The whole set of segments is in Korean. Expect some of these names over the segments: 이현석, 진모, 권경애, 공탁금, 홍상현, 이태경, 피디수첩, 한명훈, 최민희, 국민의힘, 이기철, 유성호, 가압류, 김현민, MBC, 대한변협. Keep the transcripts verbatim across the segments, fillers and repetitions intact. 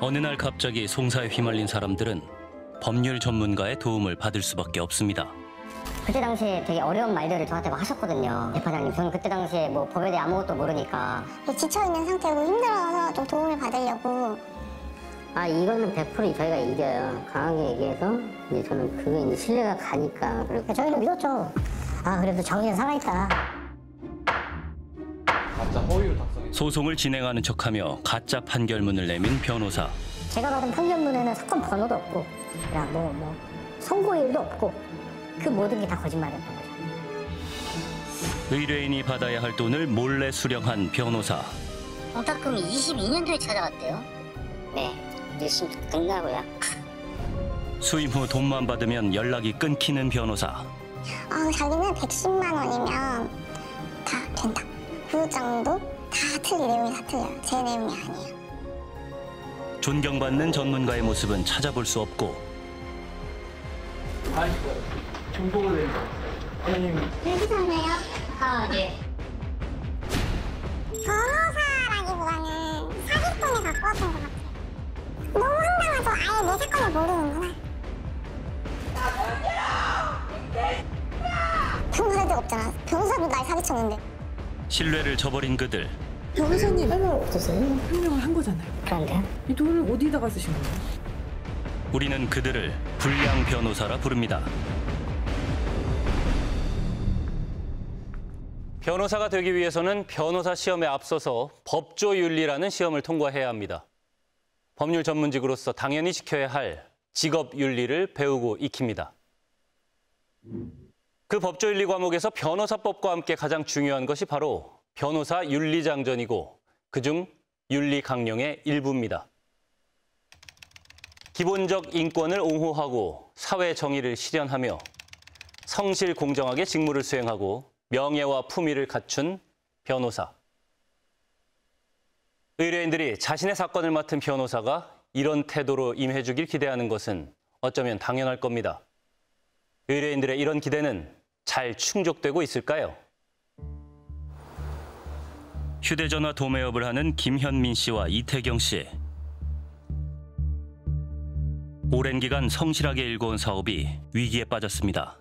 어느 날 갑자기 송사에 휘말린 사람들은 법률 전문가의 도움을 받을 수밖에 없습니다. 그때 당시에 되게 어려운 말들을 저한테 막 하셨거든요. 대파장님, 저는 그때 당시에 뭐 법에 대해 아무것도 모르니까. 지쳐있는 상태고 힘들어서 좀 도움을 받으려고. 아, 이거는 백 퍼센트 저희가 이겨요. 강하게 얘기해서 이제 저는 그게 이제 신뢰가 가니까. 그러니까 저희는 믿었죠. 아, 그래도 정의는 살아있다. 가짜 허위로 작성해. 소송을 진행하는 척하며 가짜 판결문을 내민 변호사. 제가 받은 판결문에는 사건 번호도 없고, 그냥 뭐, 뭐 선고일도 없고, 그 모든 게 다 거짓말이었던 거죠. 의뢰인이 받아야 할 돈을 몰래 수령한 변호사. 공탁금이 이십이 년도에 찾아왔대요. 네. 열심히 끝나고요. 수임 후 돈만 받으면 연락이 끊기는 변호사. 어, 자기는 백십만 원이면 다 된다. 그 정도 다 틀린 내용이 다 틀려요. 제 내용이 아니에요. 존경받는 전문가의 모습은 찾아볼 수 없고. 아니, 중복을 내니까. 아니, 괜찮아요? 아, 네. 변호사라기보다는 사기꾼에 가까웠던 것 같아요. 너무 황당하죠. 아예 내 사건을 모르는구나. 변호사들 없잖아. 변호사도 날 사기쳤는데. 신뢰를 저버린 그들. 변호사님, 할 말 없으세요? 해명을 한 거잖아요. 그런데? 이 돈을 어디다가 쓰신 거예요? 우리는 그들을 불량 변호사라 부릅니다. 변호사가 되기 위해서는 변호사 시험에 앞서서 법조윤리라는 시험을 통과해야 합니다. 법률 전문직으로서 당연히 지켜야 할 직업 윤리를 배우고 익힙니다. 그 법조윤리 과목에서 변호사법과 함께 가장 중요한 것이 바로 변호사 윤리장전이고 그중 윤리강령의 일부입니다. 기본적 인권을 옹호하고 사회 정의를 실현하며 성실 공정하게 직무를 수행하고 명예와 품위를 갖춘 변호사. 의뢰인들이 자신의 사건을 맡은 변호사가 이런 태도로 임해주길 기대하는 것은 어쩌면 당연할 겁니다. 의뢰인들의 이런 기대는 잘 충족되고 있을까요? 휴대전화 도매업을 하는 김현민 씨와 이태경 씨. 오랜 기간 성실하게 일궈온 사업이 위기에 빠졌습니다.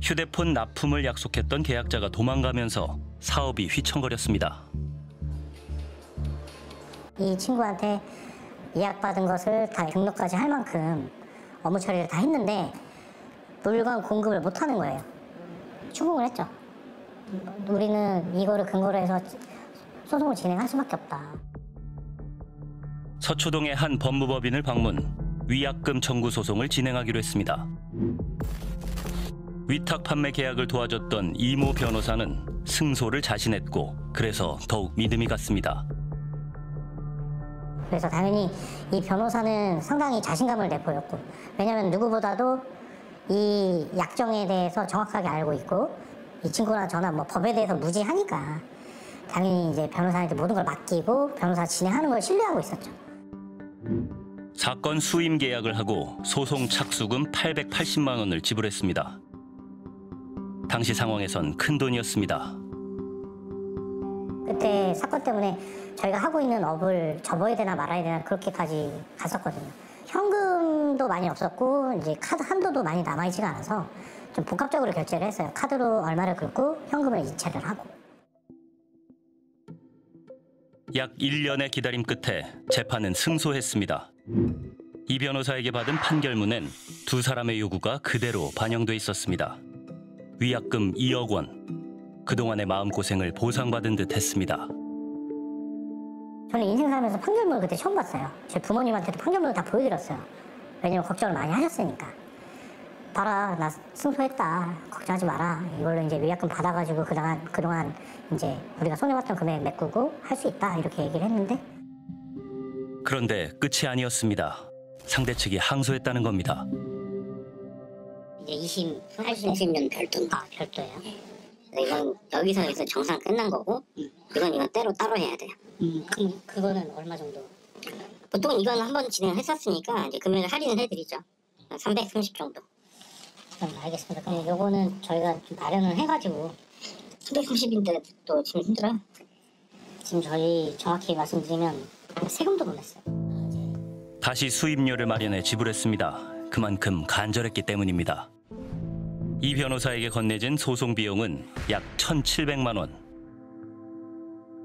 휴대폰 납품을 약속했던 계약자가 도망가면서 사업이 휘청거렸습니다. 이 친구한테 예약받은 것을 다 등록까지 할 만큼 업무 처리를 다 했는데 물건 공급을 못하는 거예요. 추궁을 했죠. 우리는 이거를 근거로 해서 소송을 진행할 수밖에 없다. 서초동의 한 법무법인을 방문, 위약금 청구 소송을 진행하기로 했습니다. 위탁 판매 계약을 도와줬던 이모 변호사는 승소를 자신했고 그래서 더욱 믿음이 갔습니다. 그래서 당연히 이 변호사는 상당히 자신감을 내보였고, 왜냐하면 누구보다도 이 약정에 대해서 정확하게 알고 있고 이 친구나 저나 뭐 법에 대해서 무지하니까 당연히 이제 변호사한테 모든 걸 맡기고 변호사 진행하는 걸 신뢰하고 있었죠. 사건 수임 계약을 하고 소송 착수금 팔백팔십만 원을 지불했습니다. 당시 상황에선 큰 돈이었습니다. 그때 사건 때문에 저희가 하고 있는 업을 접어야 되나 말아야 되나 그렇게까지 갔었거든요. 현금도 많이 없었고 이제 카드 한도도 많이 남아있지가 않아서 좀 복합적으로 결제를 했어요. 카드로 얼마를 긁고 현금을 이체를 하고. 약 일 년의 기다림 끝에 재판은 승소했습니다. 이 변호사에게 받은 판결문엔 두 사람의 요구가 그대로 반영돼 있었습니다. 위약금 이억 원. 그동안의 마음고생을 보상받은 듯 했습니다. 저는 인생 살면서 판결문을 그때 처음 봤어요. 제 부모님한테도 판결문을 다 보여드렸어요. 왜냐면 걱정을 많이 하셨으니까. 봐라, 나 승소했다. 걱정하지 마라. 이걸로 이제 위약금 받아가지고 그동안, 그동안 이제 우리가 손해봤던 금액 메꾸고 할 수 있다. 이렇게 얘기를 했는데. 그런데 끝이 아니었습니다. 상대 측이 항소했다는 겁니다. 이제 이심, 팔심, 심심 별도. 아, 별도예요? 이건 여기서 여기서 정상 끝난 거고, 이건 이건 때로 따로 해야 돼요. 음, 그럼 그거는 얼마 정도? 보통 이건 한번 진행했었으니까 이제 금액을 할인을 해드리죠. 한 삼백삼십 정도. 그럼 알겠습니다. 그럼 요거는 저희가 좀 마련을 해가지고. 삼백삼십인데 또 지금 힘들어? 지금 저희 정확히 말씀드리면 세금도 못 냈어요. 다시 수임료를 마련해 지불했습니다. 그만큼 간절했기 때문입니다. 이 변호사에게 건네진 소송 비용은 약 천칠백만 원.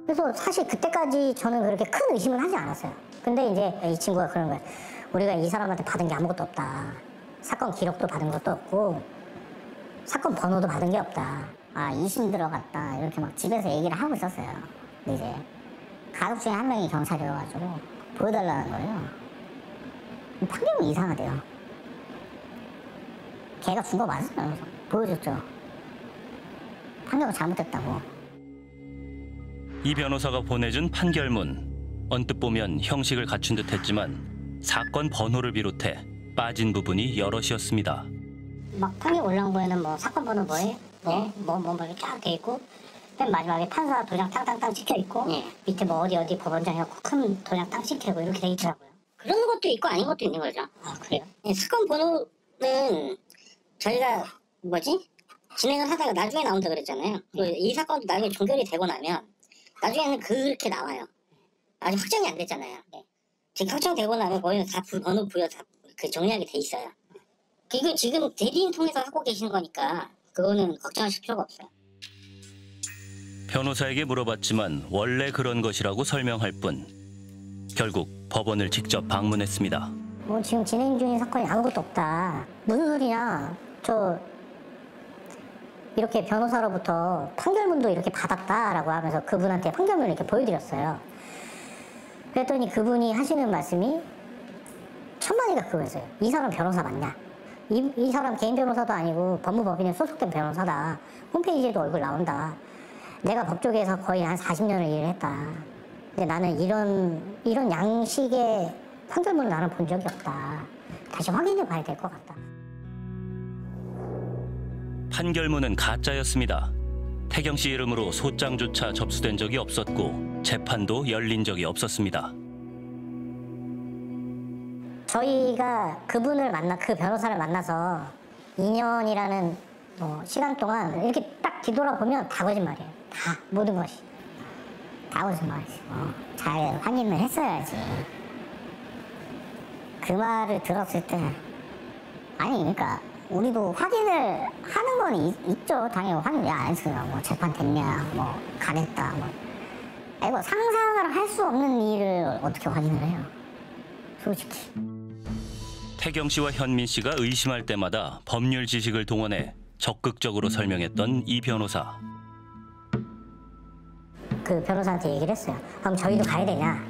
그래서 사실 그때까지 저는 그렇게 큰 의심을 하지 않았어요. 근데 이제 이 친구가 그런 거예요. 우리가 이 사람한테 받은 게 아무것도 없다. 사건 기록도 받은 것도 없고 사건 번호도 받은 게 없다. 아, 이심 들어갔다. 이렇게 막 집에서 얘기를 하고 있었어요. 근데 이제 가족 중에 한 명이 경찰이어가지고 보여달라는 거예요. 판결이 이상하대요. 걔가 준 거 맞아요. 보여줬죠. 판결을 잘못했다고. 이 변호사가 보내준 판결문. 언뜻 보면 형식을 갖춘 듯 했지만 사건 번호를 비롯해 빠진 부분이 여럿이었습니다. 막 판결 올라온 거에는 뭐 사건 번호 뭐에 뭐 뭐 뭐 이렇게 쫙 돼 있고 맨 마지막에 판사 도장 땅땅땅 찍혀 있고 네. 밑에 뭐 어디 어디 법원장에 큰 도장 땅 찍히고 이렇게 돼 있더라고요. 그런 것도 있고 아닌 것도 있는 거죠. 아 그래요? 네, 사건 번호는 저희가 뭐지? 진행을 하다가 나중에 나온다 그랬잖아요. 네. 이 사건도 나중에 종결이 되고 나면 나중에는 그렇게 나와요. 아직 확정이 안 됐잖아요. 네. 지금 확정되고 나면 거의 다 번호 부여 다 그 정리하게 돼 있어요. 이거 지금 대리인 통해서 하고 계신 거니까 그거는 걱정하실 필요가 없어요. 변호사에게 물어봤지만 원래 그런 것이라고 설명할 뿐. 결국 법원을 직접 방문했습니다. 뭐 지금 진행 중인 사건이 아무것도 없다. 무슨 소리냐. 저 이렇게 변호사로부터 판결문도 이렇게 받았다라고 하면서 그분한테 판결문을 이렇게 보여드렸어요. 그랬더니 그분이 하시는 말씀이 첫 마디가 그거였어요. 이 사람 변호사 맞냐? 이, 이 사람 개인 변호사도 아니고 법무법인에 소속된 변호사다. 홈페이지에도 얼굴 나온다. 내가 법조계에서 거의 한 사십 년을 일을 했다. 근데 나는 이런 이런 양식의 판결문을 나는 본 적이 없다. 다시 확인해 봐야 될 것 같다. 판결문은 가짜였습니다. 태경 씨 이름으로 소장조차 접수된 적이 없었고 재판도 열린 적이 없었습니다. 저희가 그분을 만나 그 변호사를 만나서 이 년이라는 뭐 시간 동안 이렇게 딱 뒤돌아보면 다 거짓말이에요. 다 모든 것이 다 거짓말이지. 어, 잘 확인을 했어야지. 그 말을 들었을 때 아니 그러니까. 우리도 확인을 하는 건 있, 있죠. 당연히 확인 왜 안 했어요. 뭐 재판 됐냐, 뭐 간했다. 뭐. 이거 상상을 할 수 없는 일을 어떻게 확인을 해요. 솔직히. 태경 씨와 현민 씨가 의심할 때마다 법률 지식을 동원해 적극적으로 설명했던 이 변호사. 그 변호사한테 얘기를 했어요. 그럼 저희도 가야 되냐.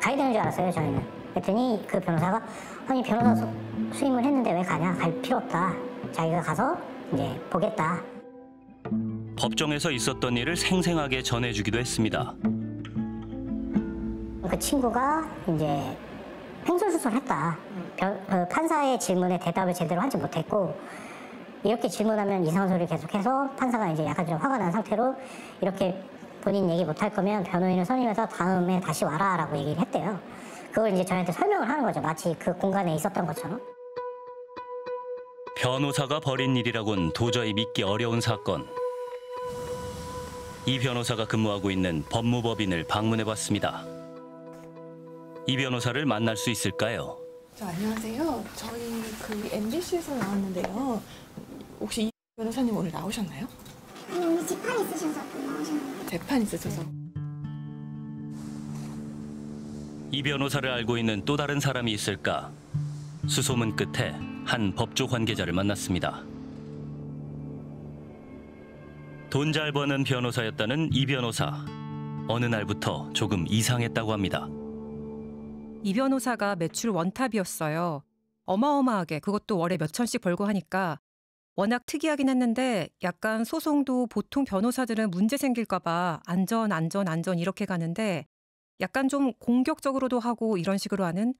가야 되는 줄 알았어요, 저희는. 그랬더니 그 변호사가 아니 변호사 수, 수임을 했는데 왜 가냐 갈 필요 없다 자기가 가서 이제 보겠다. 법정에서 있었던 일을 생생하게 전해주기도 했습니다. 그 친구가 이제 횡설수설했다. 그 판사의 질문에 대답을 제대로 하지 못했고 이렇게 질문하면 이상한 소리를 계속해서 판사가 이제 약간 좀 화가 난 상태로 이렇게 본인 얘기 못할 거면 변호인을 선임해서 다음에 다시 와라라고 얘기를 했대요. 그걸 이제 저한테 설명을 하는 거죠. 마치 그 공간에 있었던 것처럼. 변호사가 벌인 일이라곤 도저히 믿기 어려운 사건. 이 변호사가 근무하고 있는 법무법인을 방문해봤습니다. 이 변호사를 만날 수 있을까요? 자, 안녕하세요. 저희 그 엠비씨에서 나왔는데요. 혹시 이 변호사님 오늘 나오셨나요? 아니, 오늘 재판 있으셔서 나오셨는데. 재판 있으셔서. 네. 이 변호사를 알고 있는 또 다른 사람이 있을까? 수소문 끝에 한 법조 관계자를 만났습니다. 돈 잘 버는 변호사였다는 이 변호사. 어느 날부터 조금 이상했다고 합니다. 이 변호사가 매출 원탑이었어요. 어마어마하게 그것도 월에 몇 천씩 벌고 하니까 워낙 특이하긴 했는데 약간 소송도 보통 변호사들은 문제 생길까 봐 안전, 안전, 안전 이렇게 가는데 약간 좀 공격적으로도 하고 이런 식으로 하는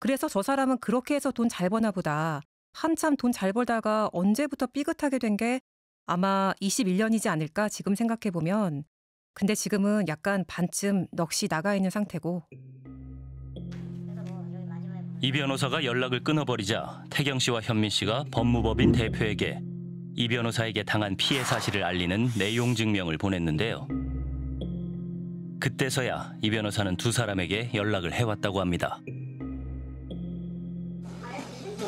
그래서 저 사람은 그렇게 해서 돈 잘 버나 보다 한참 돈 잘 벌다가 언제부터 삐끗하게 된 게 아마 이십일 년이지 않을까 지금 생각해보면 근데 지금은 약간 반쯤 넋이 나가 있는 상태고 이 변호사가 연락을 끊어버리자 태경 씨와 현민 씨가 법무법인 대표에게 이 변호사에게 당한 피해 사실을 알리는 내용 증명을 보냈는데요. 그때서야 이 변호사는 두 사람에게 연락을 해왔다고 합니다.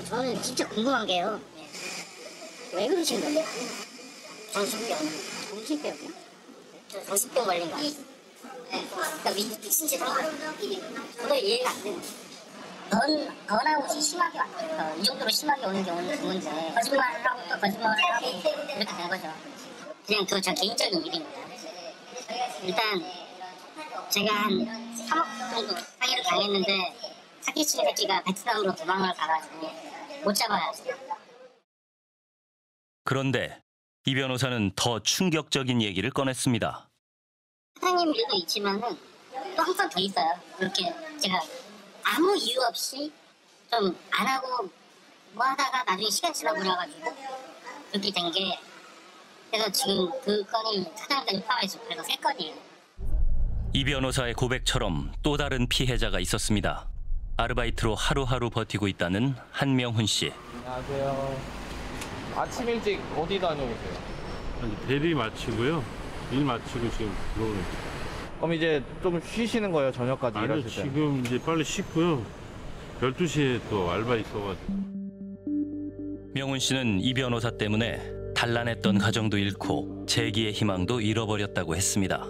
저는 진짜 궁금한 게요. 왜 그러신 거예요? 정신병. 정신병? 저 정신병 걸린 거 아니에요? 그러니까 미친짓 한 거예요. 저도 이해가 안 되는 거예요. 건, 건하고 심하게 왔어요. 이 정도로 심하게 오는 경우는 드문데 거짓말을 하고 또 거짓말을 하고 이렇게 된 거죠. 그냥 그거 저 개인적인 일입니다. 일단 제가 한 삼억 정도 상해를 당했는데 사기치는 새끼가 베트남으로 도망을 가가지고 못 잡아야죠. 그런데 이 변호사는 더 충격적인 얘기를 꺼냈습니다. 사장님 일도 있지만은 또 항상 더 있어요. 그렇게 제가 아무 이유 없이 좀 안 하고 뭐 하다가 나중에 시간 지나고 그래가지고 그렇게 된 게, 그래서 지금 그 건이 사장까지 포함해서 그래서 세 건이에요. 이 변호사의 고백처럼 또 다른 피해자가 있었습니다. 아르바이트로 하루하루 버티고 있다는 한명훈 씨. 안녕하세요. 아침 일찍 어디 다녀오세요? 대리 마치고요. 일 마치고 지금 들어오네요. 그럼 이제 좀 쉬시는 거예요, 저녁까지? 아니요, 일하실 때? 지금 이제 빨리 쉬고요. 열두 시에 또 알바 있어가지고. 명훈 씨는 이 변호사 때문에 단란했던 가정도 잃고 재기의 희망도 잃어버렸다고 했습니다.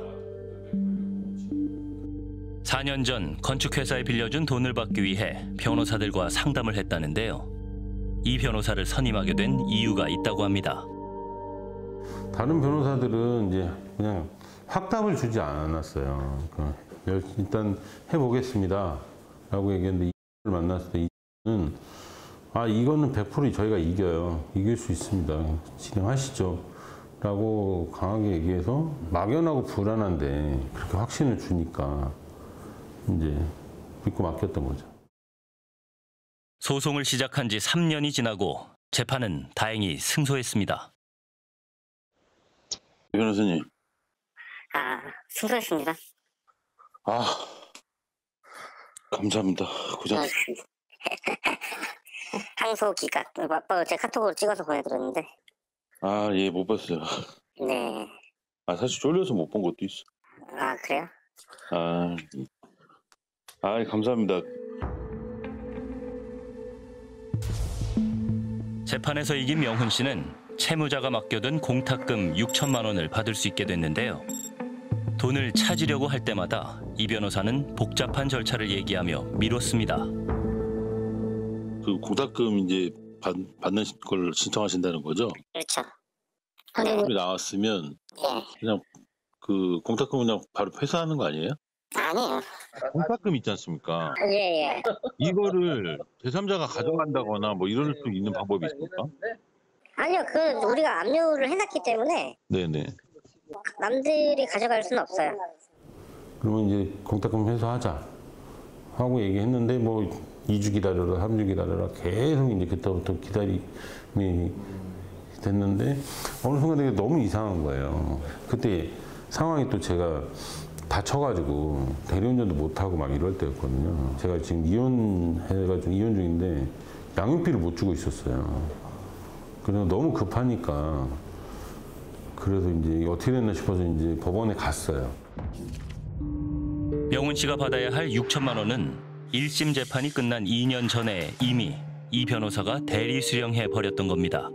사 년 전 건축회사에 빌려준 돈을 받기 위해 변호사들과 상담을 했다는데요. 이 변호사를 선임하게 된 이유가 있다고 합니다. 다른 변호사들은 이제 그냥 확답을 주지 않았어요. 그러니까 일단 해보겠습니다 라고 얘기했는데, 이 만났을 때 이는 아 이거는 백 퍼센트 저희가 이겨요. 이길 수 있습니다. 진행하시죠 라고 강하게 얘기해서, 막연하고 불안한데 그렇게 확신을 주니까 이제 믿고 맡겼던 거죠. 소송을 시작한 지 삼 년이 지나고 재판은 다행히 승소했습니다. 변호사님. 아, 승소했습니다. 아, 감사합니다. 고생하셨습니다. 항소 기각, 아빠가 제 카톡으로 찍어서 보내드렸는데. 아, 예, 못 봤어요. 네. 아, 사실 졸려서 못 본 것도 있어. 아, 그래요? 아, 아, 감사합니다. 재판에서 이긴 명훈 씨는 채무자가 맡겨둔 공탁금 육천만 원을 받을 수 있게 됐는데요. 돈을 찾으려고 할 때마다 이 변호사는 복잡한 절차를 얘기하며 미뤘습니다. 그 공탁금 이제 받, 받는 걸 신청하신다는 거죠? 그렇죠. 공탁금이 나왔으면 그냥 그 공탁금 그냥 바로 회수하는 거 아니에요? 아니에요. 공탁금 있지 않습니까? 예예. 예. 이거를 제삼자가 가져간다거나 뭐 이럴 수 있는 방법이 있습니까? 아니요, 그 우리가 압류를 해놨기 때문에. 네네. 남들이 가져갈 수는 없어요. 그러면 이제 공탁금 회수하자 하고 얘기했는데 뭐 이 주 기다려라, 삼 주 기다려라 계속 이제 그때부터 기다림이 됐는데 어느 순간 되게 너무 이상한 거예요. 그때 상황이 또 제가 다쳐가지고 대리운전도 못하고 막 이럴 때였거든요. 제가 지금 이혼해가지고 이혼 중인데 양육비를 못 주고 있었어요. 그래서 너무 급하니까. 그래서 이제 어떻게 됐나 싶어서 이제 법원에 갔어요. 명훈 씨가 받아야 할 육천만 원은 일 심 재판이 끝난 이 년 전에 이미 이 변호사가 대리 수령해 버렸던 겁니다.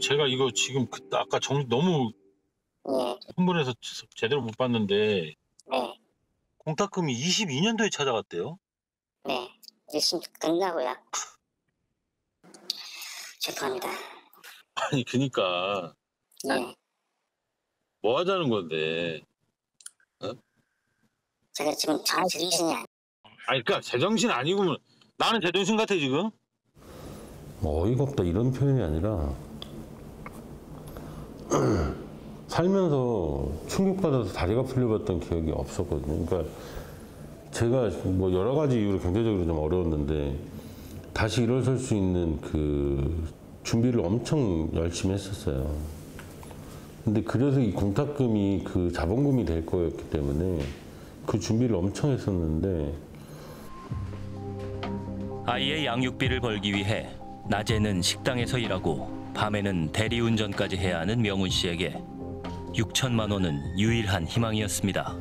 제가 이거 지금 그 아까 정, 너무 흥분해서 제대로 못 봤는데 공탁금이 이십이 년도에 찾아갔대요? 네, 일 심 끝나고요. 죄송합니다. 아니 그니까 네. 뭐 하자는 건데? 어? 제가 지금 제정신이 아니. 아니 그러니까 제정신 아니고 나는 제정신 같아 지금. 어이가 없다 이런 표현이 아니라 살면서 충격받아서 다리가 풀려봤던 기억이 없었거든요. 그러니까 제가 뭐 여러 가지 이유로 경제적으로 좀 어려웠는데 다시 일어설 수 있는 그. 준비를 엄청 열심히 했었어요. 근데 그래서 이 공탁금이 그 자본금이 될 거였기 때문에 그 준비를 엄청 했었는데 아이의 양육비를 벌기 위해 낮에는 식당에서 일하고 밤에는 대리운전까지 해야 하는 명훈 씨에게 육천만 원은 유일한 희망이었습니다.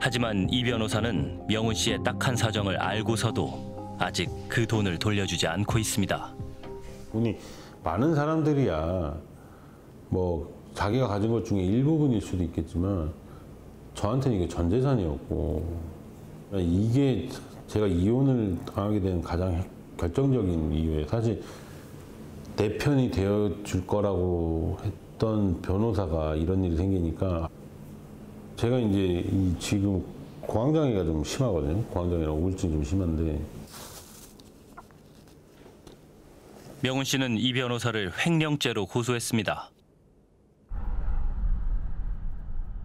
하지만 이 변호사는 명훈 씨의 딱한 사정을 알고서도 아직 그 돈을 돌려주지 않고 있습니다. 돈이 많은 사람들이야 뭐 자기가 가진 것 중에 일부분일 수도 있겠지만 저한테는 이게 전 재산이었고 이게 제가 이혼을 당하게 된 가장 결정적인 이유예요. 사실 내 편이 되어줄 거라고 했던 변호사가 이런 일이 생기니까 제가 이제 이 지금 공황장애가 좀 심하거든요. 공황장애랑 우울증이 좀 심한데 명훈 씨는 이 변호사를 횡령죄로 고소했습니다.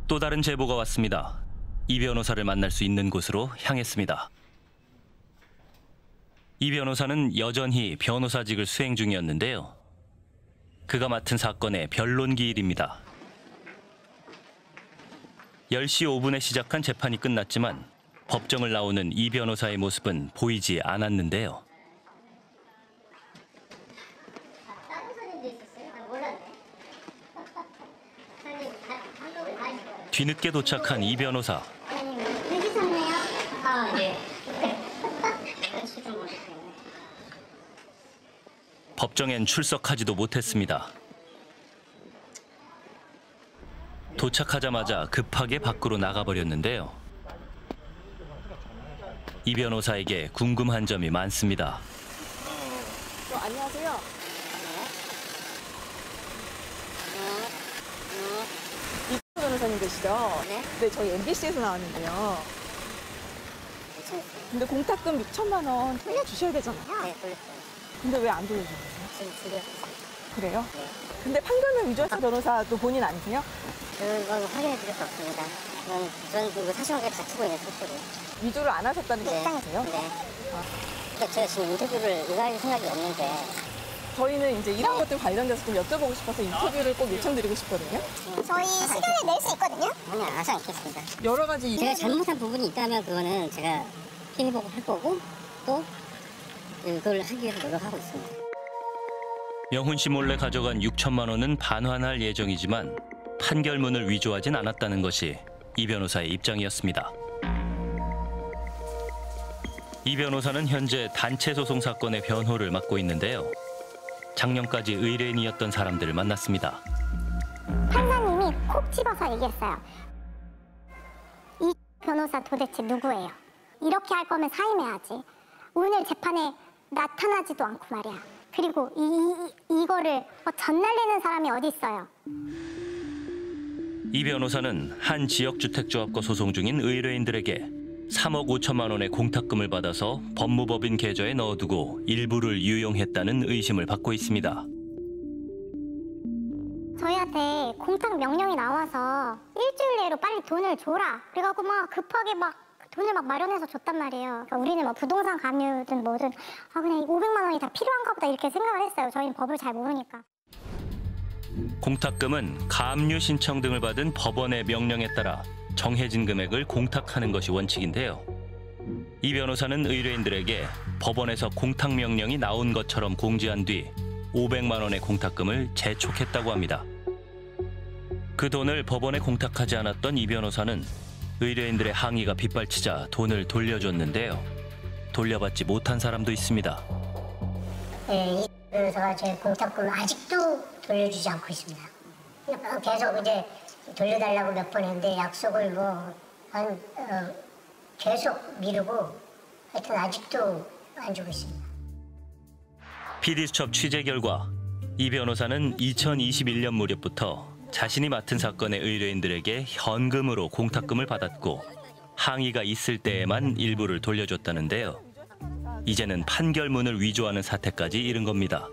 또 다른 제보가 왔습니다. 이 변호사를 만날 수 있는 곳으로 향했습니다. 이 변호사는 여전히 변호사직을 수행 중이었는데요. 그가 맡은 사건의 변론기일입니다. 열 시 오 분에 시작한 재판이 끝났지만 법정을 나오는 이 변호사의 모습은 보이지 않았는데요. 뒤늦게 도착한 이 변호사. 회기사네요. 아, 예. 법정엔 출석하지도 못했습니다. 도착하자마자 급하게 밖으로 나가버렸는데요. 이 변호사에게 궁금한 점이 많습니다. 어, 안녕하세요. 이태경 변호사님 되시죠? 네. 네, 저희 엠비씨에서 나왔는데요. 근데 공탁금 육천만 원 돌려주셔야 되잖아요. 네, 돌렸어요. 근데 왜 안 돌려주세요? 지금 드렸어요. 그래요? 네. 근데 판결문 위조했던 변호사도 본인 아니세요? 그건 확인해 드릴 수 없습니다. 저는, 저는 그 사실관계 다투고 있는 소속이에요. 위조를 안 하셨다는 게 확정이세요? 네. 네. 아. 그러니까 제가 지금 인터뷰를 의뢰할 생각이 없는데 저희는 이제 이런 것들 관련돼서 좀 여쭤보고 싶어서 인터뷰를 꼭 요청드리고 싶거든요. 저희 시간을 낼 수 있거든요? 아니요, 하지 않겠습니다. 여러 가지 제가 잘못한 부분이 있다면 그거는 제가 피해 보고할 거고 또 그걸 하기 위해서 노력하고 있습니다. 명훈 씨 몰래 가져간 육천만 원은 반환할 예정이지만 판결문을 위조하진 않았다는 것이 이 변호사의 입장이었습니다. 이 변호사는 현재 단체 소송 사건의 변호를 맡고 있는데요. 작년까지 의뢰인이었던 사람들을 만났습니다. 판사님이 콕 집어서 얘기했어요. 이 변호사 도대체 누구예요? 이렇게 할 거면 사임해야지. 오늘 재판에 나타나지도 않고 말이야. 그리고 이, 이, 이거를 전날리는 사람이 어디 있어요? 이 변호사는 한 지역주택조합과 소송 중인 의뢰인들에게 삼억 오천만 원의 공탁금을 받아서 법무법인 계좌에 넣어두고 일부를 유용했다는 의심을 받고 있습니다. 저희한테 공탁 명령이 나와서 일주일 내로 빨리 돈을 줘라. 그래갖고 막 급하게 막 돈을 막 마련해서 줬단 말이에요. 그러니까 우리는 뭐 부동산 가류든 뭐든 아 그냥 오백만 원이 다 필요한가 보다 이렇게 생각을 했어요. 저희는 법을 잘 모르니까. 공탁금은 가압류 신청 등을 받은 법원의 명령에 따라 정해진 금액을 공탁하는 것이 원칙인데요. 이 변호사는 의뢰인들에게 법원에서 공탁 명령이 나온 것처럼 공지한 뒤 오백만 원의 공탁금을 재촉했다고 합니다. 그 돈을 법원에 공탁하지 않았던 이 변호사는 의뢰인들의 항의가 빗발치자 돈을 돌려줬는데요. 돌려받지 못한 사람도 있습니다. 네, 이 변호사가 제 공탁금 아직도 돌려주지 않고 있습니다. 계속 이제 돌려달라고 몇 번 했는데 약속을 뭐 한 어, 계속 미루고 하여튼 아직도 안 주고 있습니다. 피디수첩 취재 결과 이 변호사는 이천이십일 년 무렵부터 자신이 맡은 사건의 의뢰인들에게 현금으로 공탁금을 받았고 항의가 있을 때에만 일부를 돌려줬다는데요. 이제는 판결문을 위조하는 사태까지 이른 겁니다.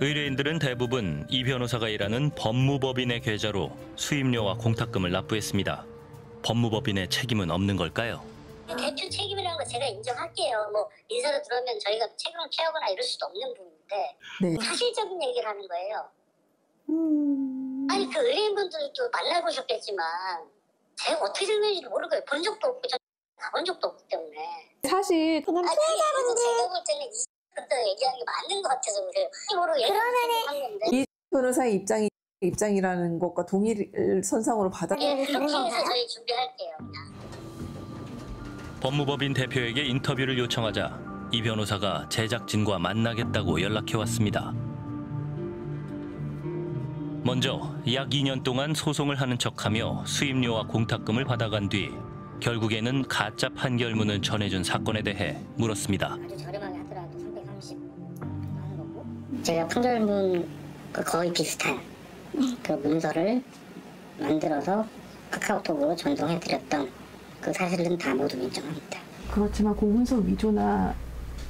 의뢰인들은 대부분 이 변호사가 일하는 법무법인의 계좌로 수임료와 공탁금을 납부했습니다. 법무법인의 책임은 없는 걸까요? 대표 책임이라는 거 제가 인정할게요. 뭐 인사로 들어오면 저희가 책임을 피하거나 이럴 수도 없는 부분인데 네. 사실적인 얘기를 하는 거예요. 음... 아니 그 의뢰인분들도 만나보셨겠지만 제가 어떻게 생겼는지도 모르고요. 본 적도 없고 가본 적도 없기 때문에 사실 그냥 피해자분들 제가 볼 때는 이 X부터 얘기하는 게 맞는 것 같아서 그래요. 그러면은 이 변호사의 입장이 입장이라는 것과 동일 선상으로 받아. 예, 협의해서 저희 준비할게요. 법무법인 대표에게 인터뷰를 요청하자 이 변호사가 제작진과 만나겠다고 연락해왔습니다. 먼저 약 이 년 동안 소송을 하는 척하며 수임료와 공탁금을 받아간 뒤 결국에는 가짜 판결문을 전해준 사건에 대해 물었습니다. 아주 저렴하게 하더라도 삼백삼십 하는 거고. 제가 판결문 거의 비슷한 그 문서를 만들어서 카카오톡으로 전송해드렸던 그 사실은 다 모두 인정합니다. 그렇지만 공문서 위조나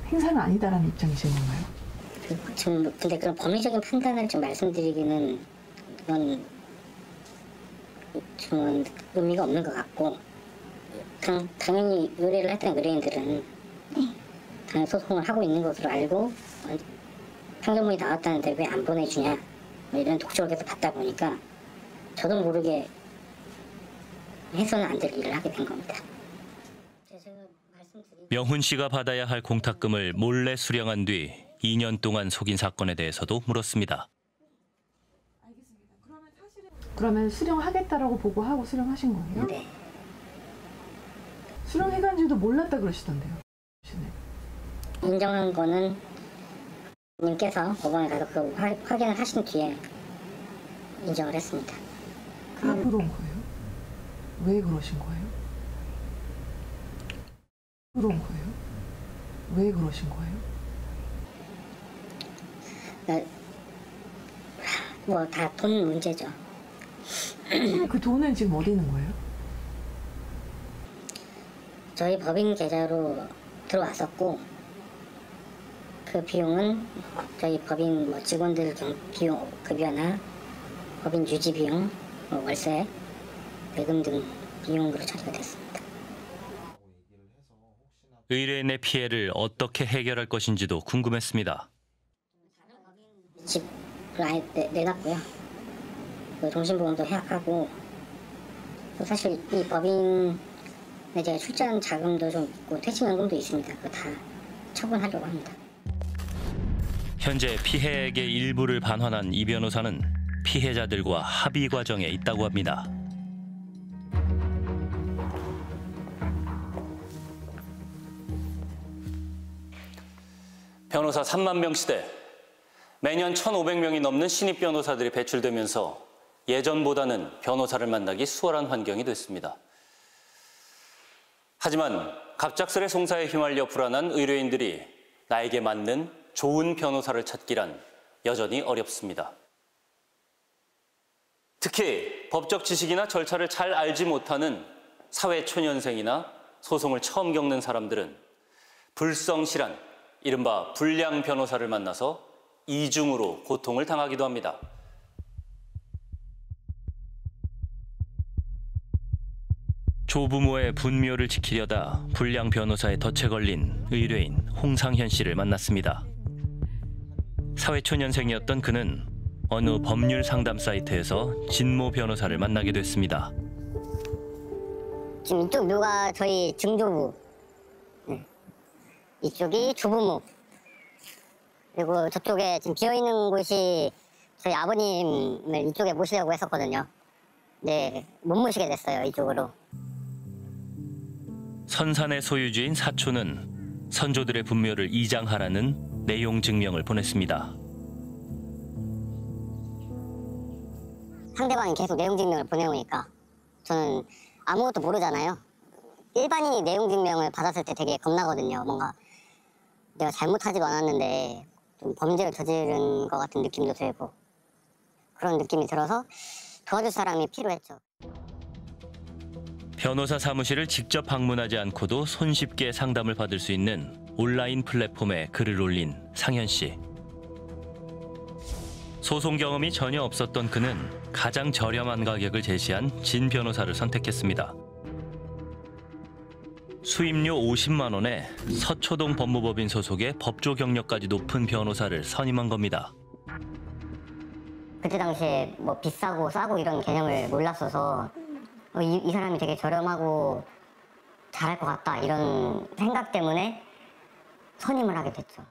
행사는 아니다라는 입장이신 건가요? 지금 근데 그런 법리적인 판단을 좀 말씀드리기는 그건 좀 의미가 없는 것 같고, 당, 당연히 의뢰를 했던 의뢰인들은 당연히 소송을 하고 있는 것으로 알고 판결문이 나왔다는데 왜 안 보내주냐 이런 독촉에서 받다 보니까 저도 모르게 해서는 안 될 일을 하게 된 겁니다. 명훈 씨가 받아야 할 공탁금을 몰래 수령한 뒤 이 년 동안 속인 사건에 대해서도 물었습니다. 알겠습니다. 그러면 사실은 그러면 수령하겠다라고 보고하고 수령하신 거예요? 네. 수령해간지도 몰랐다 그러시던데요. 인정한 거는 님께서 법원에 가서 그 확인을 하신 뒤에 인정을 했습니다. 왜 그런 거예요? 왜 그러신 거예요? 그런 거예요? 왜 그러신 거예요? 뭐 다 돈 문제죠. 그 돈은 지금 어디 있는 거예요? 저희 법인 계좌로 들어왔었고, 그 비용은 저희 법인 뭐 직원들 비용 급여나 법인 유지 비용, 뭐 월세, 배금 등 비용으로 처리가 됐습니다. 의뢰인의 피해를 어떻게 해결할 것인지도 궁금했습니다. 집을 아예 내, 내놨고요. 그 동심보험도 해약하고, 사실 이 법인 제가 출전 자금도 좀 있고 퇴직연금도 있습니다. 그거 다 처분하려고 합니다. 현재 피해액의 일부를 반환한 이 변호사는 피해자들과 합의 과정에 있다고 합니다. 변호사 삼만 명 시대, 매년 천오백 명이 넘는 신입 변호사들이 배출되면서 예전보다는 변호사를 만나기 수월한 환경이 됐습니다. 하지만 갑작스레 송사에 휘말려 불안한 의뢰인들이 나에게 맞는 좋은 변호사를 찾기란 여전히 어렵습니다. 특히 법적 지식이나 절차를 잘 알지 못하는 사회초년생이나 소송을 처음 겪는 사람들은 불성실한 이른바 불량 변호사를 만나서 이중으로 고통을 당하기도 합니다. 조부모의 분묘를 지키려다 불량 변호사에 덫에 걸린 의뢰인 홍상현 씨를 만났습니다. 사회초년생이었던 그는 어느 법률 상담 사이트에서 진모 변호사를 만나게 됐습니다. 지금 이쪽 묘가 저희 증조부, 이쪽이 조부모, 그리고 저쪽에 지금 비어있는 곳이 저희 아버님을 이쪽에 모시려고 했었거든요. 네, 못 모시게 됐어요, 이쪽으로. 선산의 소유주인 사촌은 선조들의 분묘를 이장하라는 내용 증명을 보냈습니다. 상대방이 계속 내용 증명을 보내오니까 저는 아무것도 모르잖아요. 일반인이 내용 증명을 받았을 때 되게 겁나거든요. 뭔가 내가 잘못하지도 않았는데 좀 범죄를 저지른 것 같은 느낌도 들고 그런 느낌이 들어서 도와줄 사람이 필요했죠. 변호사 사무실을 직접 방문하지 않고도 손쉽게 상담을 받을 수 있는 온라인 플랫폼에 글을 올린 상현 씨. 소송 경험이 전혀 없었던 그는 가장 저렴한 가격을 제시한 진 변호사를 선택했습니다. 수임료 오십만 원에 서초동 법무법인 소속의 법조 경력까지 높은 변호사를 선임한 겁니다. 그때 당시에 뭐 비싸고 싸고 이런 개념을 몰랐어서 이, 이 사람이 되게 저렴하고 잘할 것 같다 이런 생각 때문에 선임을 하게 됐죠.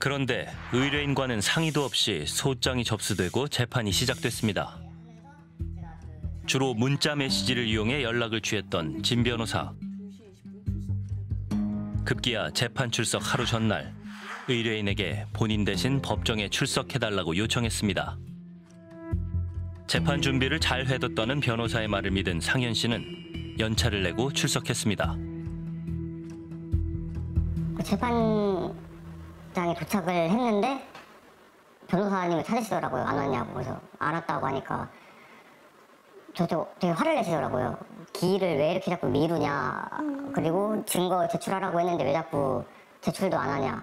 그런데 의뢰인과는 상의도 없이 소장이 접수되고 재판이 시작됐습니다. 주로 문자 메시지를 이용해 연락을 취했던 진 변호사. 급기야 재판 출석 하루 전날 의뢰인에게 본인 대신 법정에 출석해달라고 요청했습니다. 재판 준비를 잘 해뒀다는 변호사의 말을 믿은 상현 씨는 연차를 내고 출석했습니다. 재판장에 도착을 했는데 변호사님을 찾으시더라고요. 안 왔냐고. 그래서 안 왔다고 하니까 저도 되게 화를 내시더라고요. 기일을 왜 이렇게 자꾸 미루냐. 그리고 증거 제출하라고 했는데 왜 자꾸 제출도 안 하냐.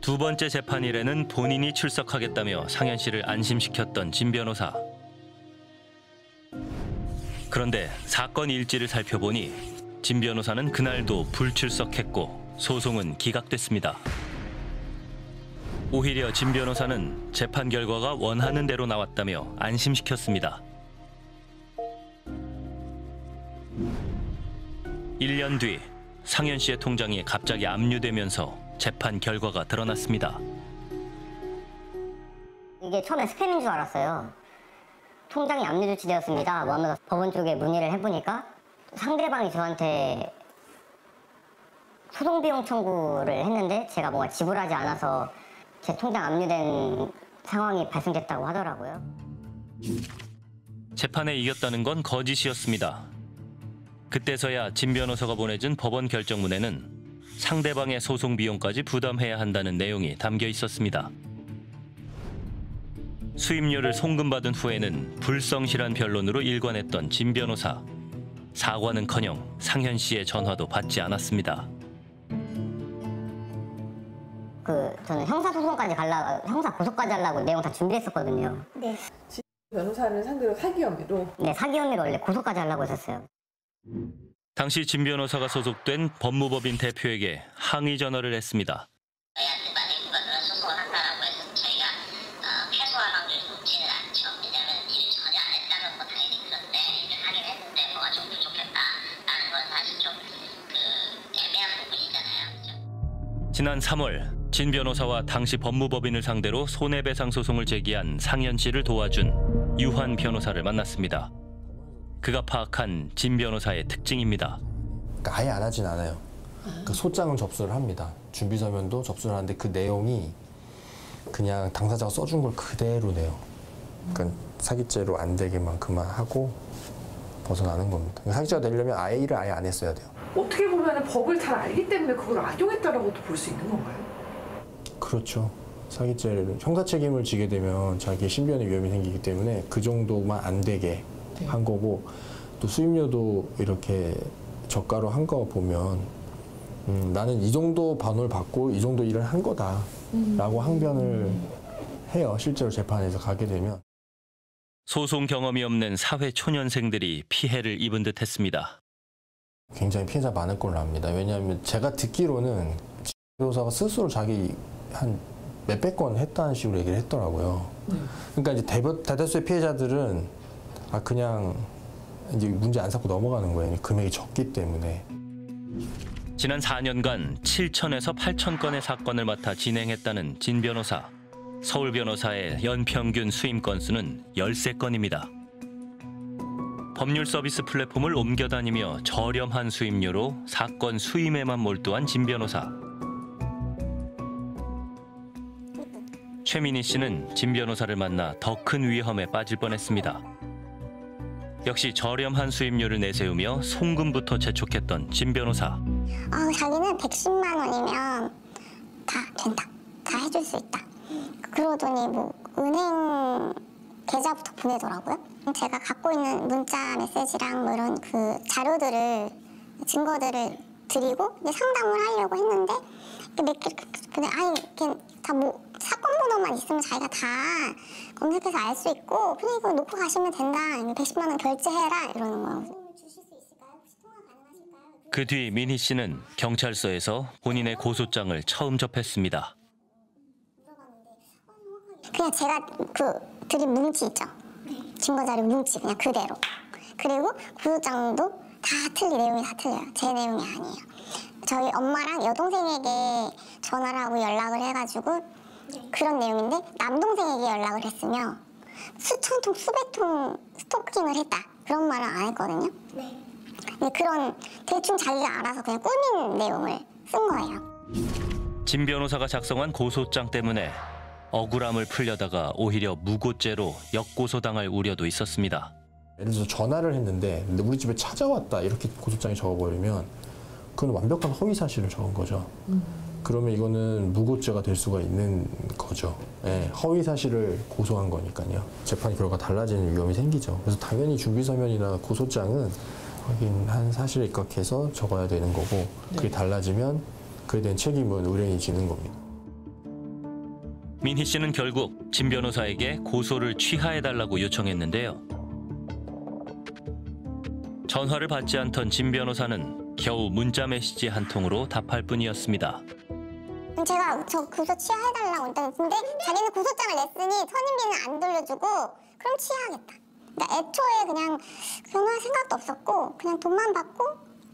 두 번째 재판일에는 본인이 출석하겠다며 상현 씨를 안심시켰던 진 변호사. 그런데 사건 일지를 살펴보니 진 변호사는 그날도 불출석했고 소송은 기각됐습니다. 오히려 진 변호사는 재판 결과가 원하는 대로 나왔다며 안심시켰습니다. 일 년 뒤 상현 씨의 통장이 갑자기 압류되면서 재판 결과가 드러났습니다. 이게 처음에 스팸인 줄 알았어요. 통장이 압류 조치되었습니다. 뭐 하면서 법원 쪽에 문의를 해보니까 상대방이 저한테 소송비용 청구를 했는데 제가 뭔가 지불하지 않아서 제 통장 압류된 상황이 발생됐다고 하더라고요. 재판에 이겼다는 건 거짓이었습니다. 그때서야 진 변호사가 보내준 법원 결정문에는 상대방의 소송비용까지 부담해야 한다는 내용이 담겨 있었습니다. 수임료를 송금받은 후에는 불성실한 변론으로 일관했던 진 변호사. 사과는커녕 상현 씨의 전화도 받지 않았습니다. 그 저는 형사 소송까지 갈라 형사 고소까지 하려고 내용 다 준비했었거든요. 네. 진 변호사는 상대로 사기 혐의로. 네, 사기 혐의로 원래 고소까지 하려고 했었어요. 당시 진 변호사가 소속된 법무법인 대표에게 항의 전화를 했습니다. 지난 삼월 진 변호사와 당시 법무법인을 상대로 손해배상 소송을 제기한 상현 씨를 도와준 유한 변호사를 만났습니다. 그가 파악한 진 변호사의 특징입니다. 그러니까 아예 안 하진 않아요. 그러니까 소장은 접수를 합니다. 준비 서면도 접수를 하는데 그 내용이 그냥 당사자가 써준 걸 그대로 내요. 그러니까 사기죄로 안 되게만 그만 하고 벗어나는 겁니다. 그러니까 사기죄가 되려면 아예 일을 아예 안 했어야 돼요. 어떻게 보면 법을 잘 알기 때문에 그걸 악용했다라고도 볼 수 있는 건가요? 그렇죠. 사기죄를 형사 책임을 지게 되면 자기의 신변에 위험이 생기기 때문에 그 정도만 안 되게 네. 한 거고 또 수임료도 이렇게 저가로 한 거 보면 음, 나는 이 정도 반호를 받고 이 정도 일을 한 거다라고 음. 항변을 음. 해요. 실제로 재판에서 가게 되면. 소송 경험이 없는 사회 초년생들이 피해를 입은 듯 했습니다. 굉장히 피해자 많을 걸로 압니다. 왜냐하면 제가 듣기로는 진 변호사가 스스로 자기 한 몇백 건 했다는 식으로 얘기를 했더라고요. 음. 그러니까 이제 대부, 대다수의 피해자들은 아 그냥 이제 문제 안 삼고 넘어가는 거예요. 금액이 적기 때문에. 지난 사 년간 칠천에서 팔천 건의 사건을 맡아 진행했다는 진 변호사. 서울 변호사의 연평균 수임 건수는 십삼 건입니다. 법률 서비스 플랫폼을 옮겨다니며 저렴한 수임료로 사건 수임에만 몰두한 진 변호사. 최민희 씨는 진 변호사를 만나 더 큰 위험에 빠질 뻔했습니다. 역시 저렴한 수임료를 내세우며 송금부터 재촉했던 진 변호사. 어, 자기는 백십만 원이면 다 된다, 다 해줄 수 있다. 그러더니 뭐 은행... 계좌부터 보내더라고요. 제가 갖고 있는 문자 메시지랑 뭐 이런 그 자료들을 증거들을 드리고 상담을 하려고 했는데 몇 개 근데 아니 이렇게 다 뭐 사건 번호만 있으면 자기가 다 검색해서 알 수 있고 그냥 이거 놓고 가시면 된다. 백십만 원 결제해라 이러는 거예요. 그 뒤 민희 씨는 경찰서에서 본인의 고소장을 처음 접했습니다. 그냥 제가 그 드린 뭉치 있죠. 증거자료 뭉치 그냥 그대로. 그리고 고소장도 다 틀린 내용이 다 틀려요. 제 내용이 아니에요. 저희 엄마랑 여동생에게 전화를 하고 연락을 해가지고 네. 그런 내용인데 남동생에게 연락을 했으며 수천 통, 수백 통 스토킹을 했다. 그런 말을 안 했거든요. 네. 근데 그런 대충 자기가 알아서 그냥 꾸민 내용을 쓴 거예요. 진 변호사가 작성한 고소장 때문에 억울함을 풀려다가 오히려 무고죄로 역고소당할 우려도 있었습니다. 예를 들어서 전화를 했는데 우리 집에 찾아왔다 이렇게 고소장에 적어버리면 그건 완벽한 허위사실을 적은 거죠. 음. 그러면 이거는 무고죄가 될 수가 있는 거죠. 예, 허위사실을 고소한 거니까요. 재판 결과가 달라지는 위험이 생기죠. 그래서 당연히 준비서면이나 고소장은 확인한 사실에 입각해서 적어야 되는 거고 네. 그게 달라지면 그에 대한 책임은 의뢰인이 지는 겁니다. 민희 씨는 결국 진 변호사에게 고소를 취하해달라고 요청했는데요. 전화를 받지 않던 진 변호사는 겨우 문자 메시지 한 통으로 답할 뿐이었습니다. 제가 저 고소 취하해달라고 했더니 근데 자기는 고소장을 냈으니 선임비는 안 돌려주고 그럼 취하하겠다. 그러니까 애초에 그냥 변호할 생각도 없었고 그냥 돈만 받고